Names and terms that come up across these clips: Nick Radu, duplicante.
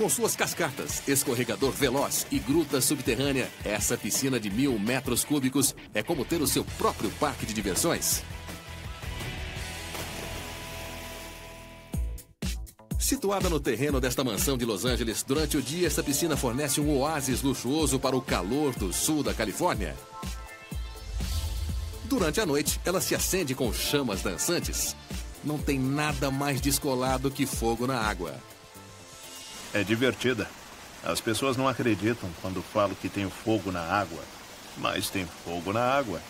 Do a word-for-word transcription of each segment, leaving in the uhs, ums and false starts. Com suas cascatas, escorregador veloz e gruta subterrânea, essa piscina de mil metros cúbicos é como ter o seu próprio parque de diversões. Situada no terreno desta mansão de Los Angeles, durante o dia esta piscina fornece um oásis luxuoso para o calor do sul da Califórnia. Durante a noite, ela se acende com chamas dançantes. Não tem nada mais descolado que fogo na água. É divertida. As pessoas não acreditam quando falo que tem fogo na água, mas tem fogo na água.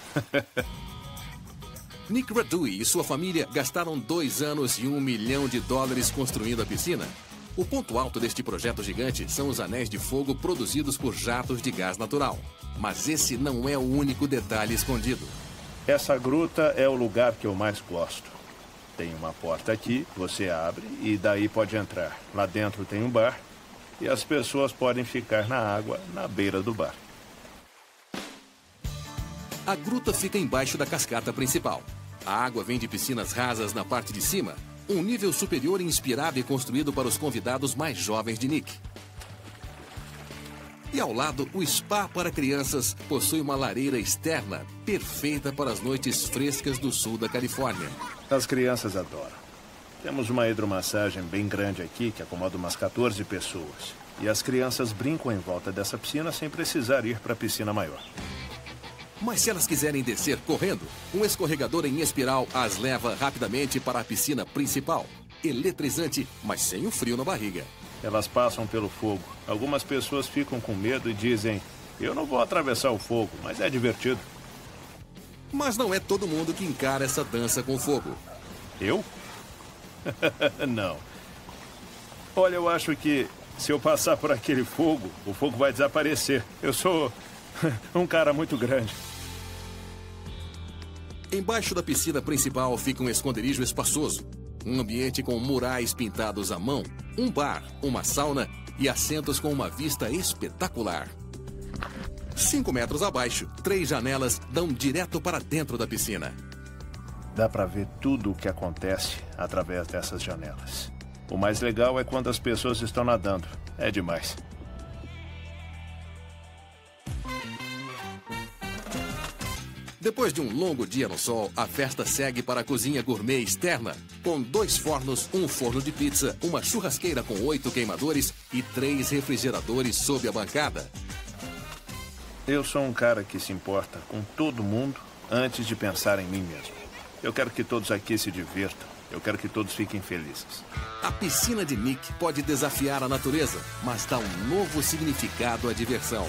Nick Radu e sua família gastaram dois anos e um milhão de dólares construindo a piscina. O ponto alto deste projeto gigante são os anéis de fogo produzidos por jatos de gás natural. Mas esse não é o único detalhe escondido. Essa gruta é o lugar que eu mais gosto. Tem uma porta aqui, você abre e daí pode entrar. Lá dentro tem um bar e as pessoas podem ficar na água, na beira do bar. A gruta fica embaixo da cascata principal. A água vem de piscinas rasas na parte de cima, um nível superior inspirado e construído para os convidados mais jovens de Nick. E ao lado, o spa para crianças possui uma lareira externa perfeita para as noites frescas do sul da Califórnia. As crianças adoram. Temos uma hidromassagem bem grande aqui que acomoda umas quatorze pessoas. E as crianças brincam em volta dessa piscina sem precisar ir para a piscina maior. Mas se elas quiserem descer correndo, um escorregador em espiral as leva rapidamente para a piscina principal. Eletrizante, mas sem o frio na barriga. Elas passam pelo fogo. Algumas pessoas ficam com medo e dizem: eu não vou atravessar o fogo, mas é divertido. Mas não é todo mundo que encara essa dança com fogo. Eu? Não. Olha, eu acho que se eu passar por aquele fogo, o fogo vai desaparecer. Eu sou um cara muito grande. Embaixo da piscina principal fica um esconderijo espaçoso. Um ambiente com murais pintados à mão, um bar, uma sauna e assentos com uma vista espetacular. Cinco metros abaixo, três janelas dão direto para dentro da piscina. Dá para ver tudo o que acontece através dessas janelas. O mais legal é quando as pessoas estão nadando. É demais. Depois de um longo dia no sol, a festa segue para a cozinha gourmet externa, com dois fornos, um forno de pizza, uma churrasqueira com oito queimadores e três refrigeradores sob a bancada. Eu sou um cara que se importa com todo mundo antes de pensar em mim mesmo. Eu quero que todos aqui se divirtam. Eu quero que todos fiquem felizes. A piscina de Nick pode desafiar a natureza, mas dá um novo significado à diversão.